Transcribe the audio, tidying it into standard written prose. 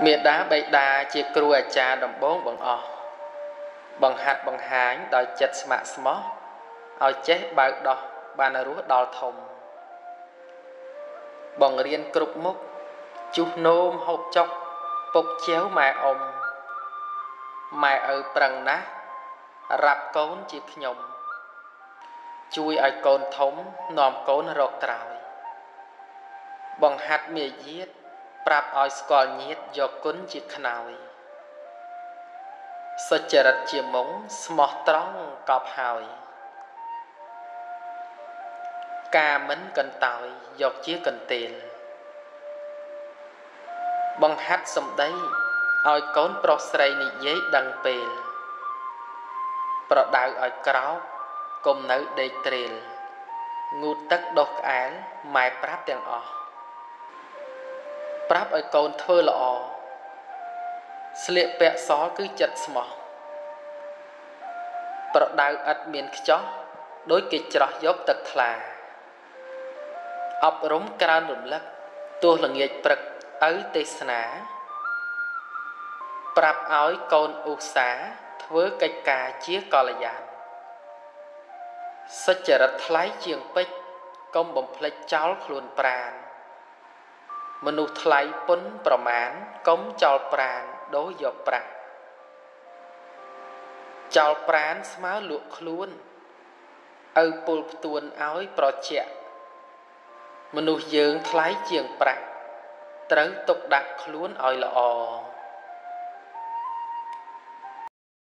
Miệt đá bày đá chìa cựu ở cha đồng bốn bằng ọ bằng hạt bằng háng đòi chật mạ smó ở chết bạc đỏ bàn ở rút đỏ thồng bằng riêng cực múc chút nôm hộp chọc bốc chéo mài ông mài ở bằng ná rạp cốn chìa nhộng chui ở cồn thống nòm cốn rột trào bằng hạt mìa giết Prab oi skol nhiệt do cún chìa khnáy Sơ chở rật chìa mống smọt trông cọp hỏi Ca mến cần tòi dọc chìa cần tiền Bằng hát xong đấy Oi cốn pro srei nị giấy đăng pêl Pro đạo oi kráo Cùng nấu đầy trền Ngu tất đốt án Mai prab tiền ọ Pháp ở con thơ lọ Sliệp vẹn xó cứ chật mỏ Pháp đào ạch miền chó Đối kịch rõ dốc tật là Ốc rống cao rùm lắc Tôi là nghịch vật ấu tê xá Pháp ối con ưu xá Thớ cây cà chía cò là dạng Sách chở rạch lái chiêng bích Công bồng phê cháu luôn bàn Mình nụ thay bún bảo mán Cống chào bàn đối dọc bạc Chào bàn má luộc luôn Âu bụi tuôn ái bảo chạy Mình nụ dưỡng thay chiếng bạc Trấu tục đặt luôn oi lọ